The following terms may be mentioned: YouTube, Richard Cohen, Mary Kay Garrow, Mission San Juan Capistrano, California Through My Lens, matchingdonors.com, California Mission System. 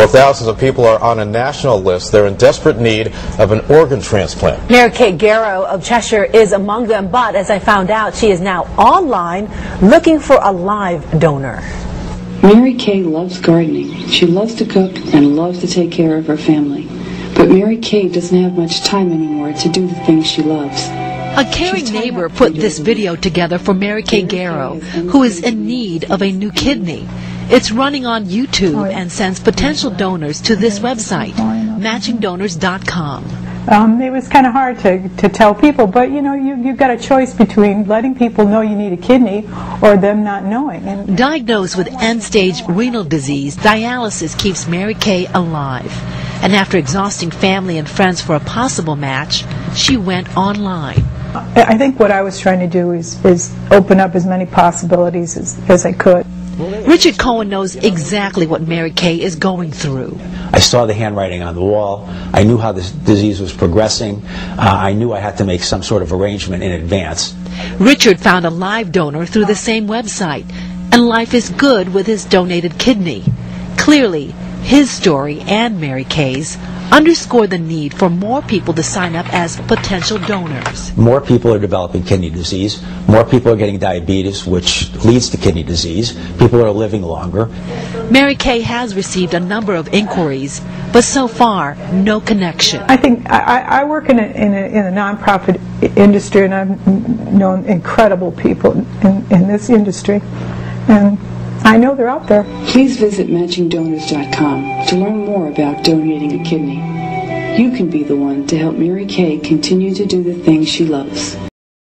While thousands of people are on a national list, they're in desperate need of an organ transplant. Mary Kay Garrow of Cheshire is among them, but as I found out, she is now online looking for a live donor. Mary Kay loves gardening. She loves to cook and loves to take care of her family. But Mary Kay doesn't have much time anymore to do the things she loves. A caring neighbor put this video together for Mary Kay Garrow, who is in need of a new kidney. It's running on YouTube and sends potential donors to this website, matchingdonors.com. It was kind of hard to tell people, but you know, you've got a choice between letting people know you need a kidney or them not knowing. And diagnosed with end-stage renal disease, dialysis keeps Mary Kay alive. And after exhausting family and friends for a possible match, she went online. I think what I was trying to do is open up as many possibilities as I could. Richard Cohen knows exactly what Mary Kay is going through. I saw the handwriting on the wall. I knew how this disease was progressing. I knew I had to make some sort of arrangement in advance. Richard found a live donor through the same website, and life is good with his donated kidney. Clearly, his story and Mary Kay's underscore the need for more people to sign up as potential donors. More people are developing kidney disease. More people are getting diabetes, which leads to kidney disease. People are living longer. Mary Kay has received a number of inquiries, but so far, no connection. I think I work in a nonprofit industry, and I've known incredible people in this industry, and I know they're out there. Please visit matchingdonors.com to learn more about donating a kidney. You can be the one to help Mary Kay continue to do the things she loves.